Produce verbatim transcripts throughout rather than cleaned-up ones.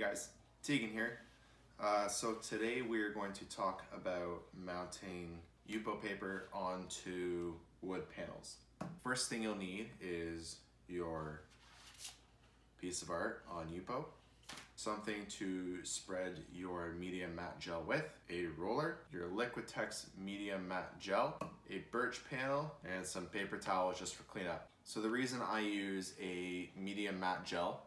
Hey guys, Teagan here. Uh, so today we are going to talk about mounting Yupo paper onto wood panels. First thing you'll need is your piece of art on Yupo, something to spread your medium matte gel with, a roller, your Liquitex medium matte gel, a Birch panel, and some paper towels just for cleanup. So the reason I use a medium matte gel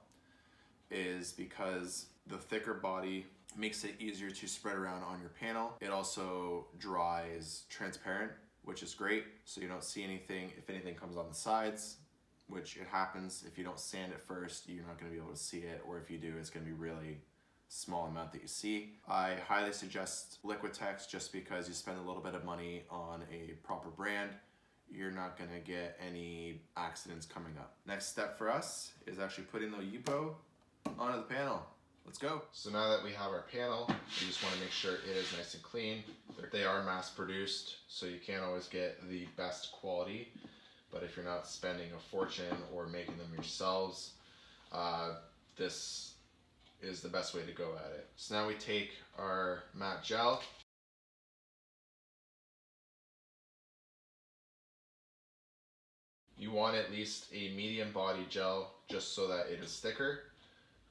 is because the thicker body makes it easier to spread around on your panel. It also dries transparent, which is great, so you don't see anything. If anything comes on the sides, which it happens, if you don't sand it first, you're not gonna be able to see it, or if you do, it's gonna be really small amount that you see. I highly suggest Liquitex just because you spend a little bit of money on a proper brand. You're not gonna get any accidents coming up. Next step for us is actually putting the Yupo onto the panel. Let's go. So now that we have our panel, you just want to make sure it is nice and clean. They are mass produced, so you can't always get the best quality, but if you're not spending a fortune or making them yourselves, uh, this is the best way to go at it. So now we take our matte gel, you want at least a medium body gel just so that it is thicker.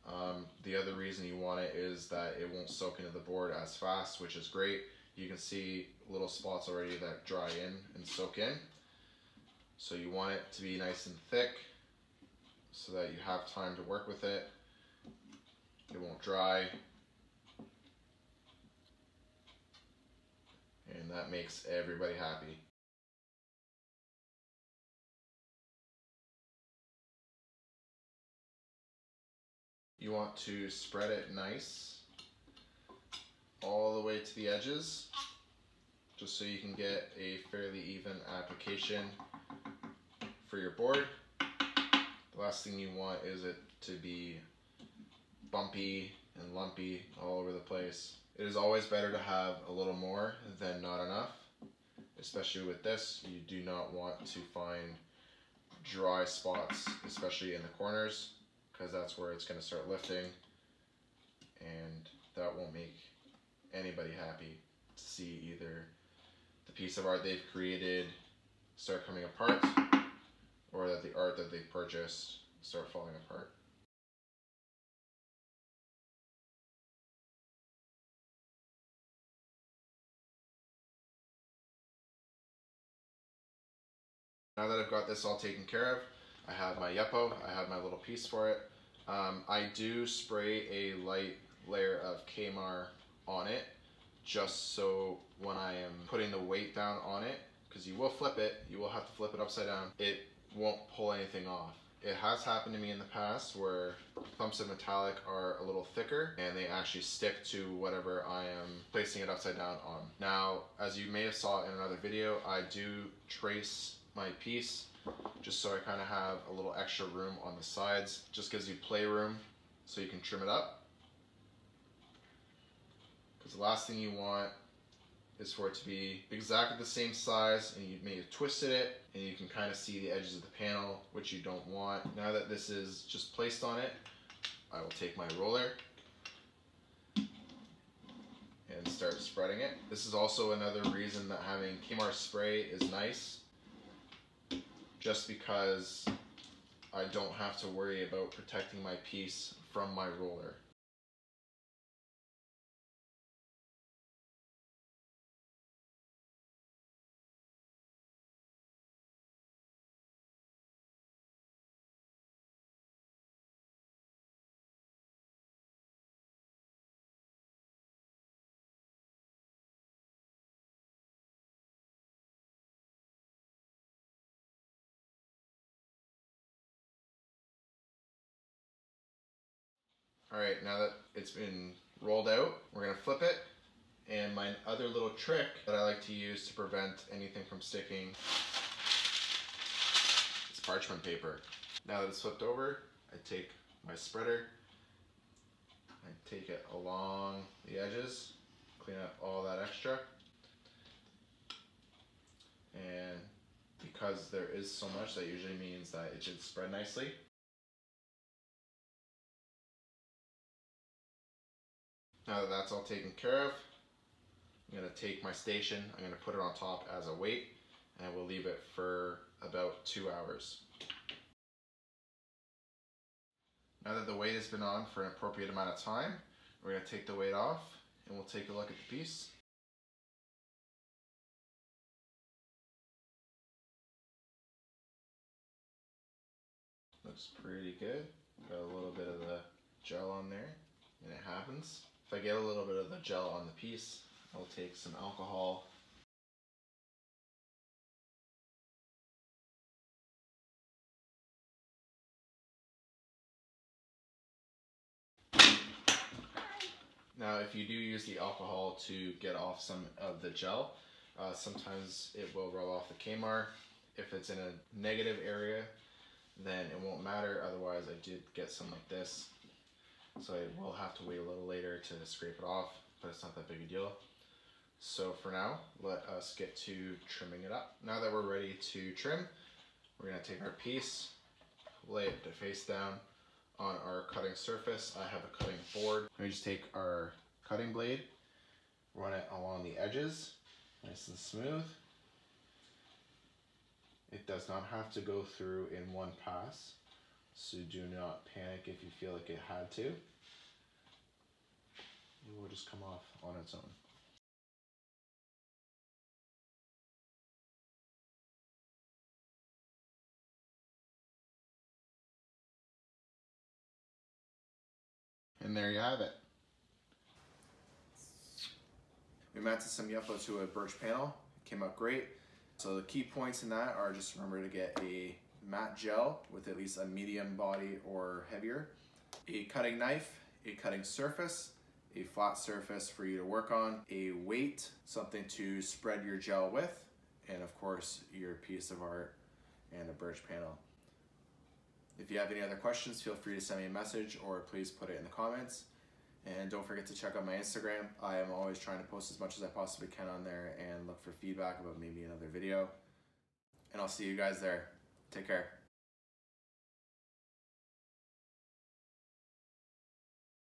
Um, the other reason you want it is that it won't soak into the board as fast, which is great. You can see little spots already that dry in and soak in. So you want it to be nice and thick so that you have time to work with it. It won't dry. And that makes everybody happy. You want to spread it nice all the way to the edges, just so you can get a fairly even application for your board. The last thing you want is it to be bumpy and lumpy all over the place. It is always better to have a little more than not enough, especially with this. You do not want to find dry spots, especially in the corners, because that's where it's going to start lifting, and that won't make anybody happy to see either the piece of art they've created start coming apart, or that the art that they've purchased start falling apart. Now that I've got this all taken care of, I have my Yupo, I have my little piece for it. Um, I do spray a light layer of Kamar on it, just so when I am putting the weight down on it, because you will flip it, you will have to flip it upside down, it won't pull anything off. It has happened to me in the past where clumps of metallic are a little thicker and they actually stick to whatever I am placing it upside down on. Now, as you may have saw in another video, I do trace my piece, just so I kind of have a little extra room on the sides. Just gives you playroom so you can trim it up. Because the last thing you want is for it to be exactly the same size and you may have twisted it and you can kind of see the edges of the panel, which you don't want. Now that this is just placed on it, I will take my roller and start spreading it. This is also another reason that having Kamar spray is nice, just because I don't have to worry about protecting my piece from my roller. All right, now that it's been rolled out, we're gonna flip it. And my other little trick that I like to use to prevent anything from sticking is parchment paper. Now that it's flipped over, I take my spreader, I take it along the edges, clean up all that extra. And because there is so much, that usually means that it should spread nicely. Now that that's all taken care of, I'm going to take my station, I'm going to put it on top as a weight, and we'll leave it for about two hours. Now that the weight has been on for an appropriate amount of time, we're going to take the weight off and we'll take a look at the piece. Looks pretty good. Got a little bit of the gel on there, and it happens. If I get a little bit of the gel on the piece, I'll take some alcohol. Now, if you do use the alcohol to get off some of the gel, uh, sometimes it will roll off the Kamar. If it's in a negative area, then it won't matter. Otherwise, I did get some like this, so I will have to wait a little later to scrape it off, but it's not that big a deal. So for now, let us get to trimming it up. Now that we're ready to trim, we're going to take our piece, lay it face down on our cutting surface. I have a cutting board. We just take our cutting blade, run it along the edges, nice and smooth. It does not have to go through in one pass, so do not panic if you feel like it had to. It will just come off on its own. And there you have it. We mounted some Yupo to a Birch panel. It came out great. So the key points in that are just remember to get a matte gel with at least a medium body or heavier, a cutting knife, a cutting surface, a flat surface for you to work on, a weight, something to spread your gel with, and of course your piece of art and a Birch panel. If you have any other questions, feel free to send me a message or please put it in the comments. And don't forget to check out my Instagram. I am always trying to post as much as I possibly can on there and look for feedback about maybe another video. And I'll see you guys there. Take care.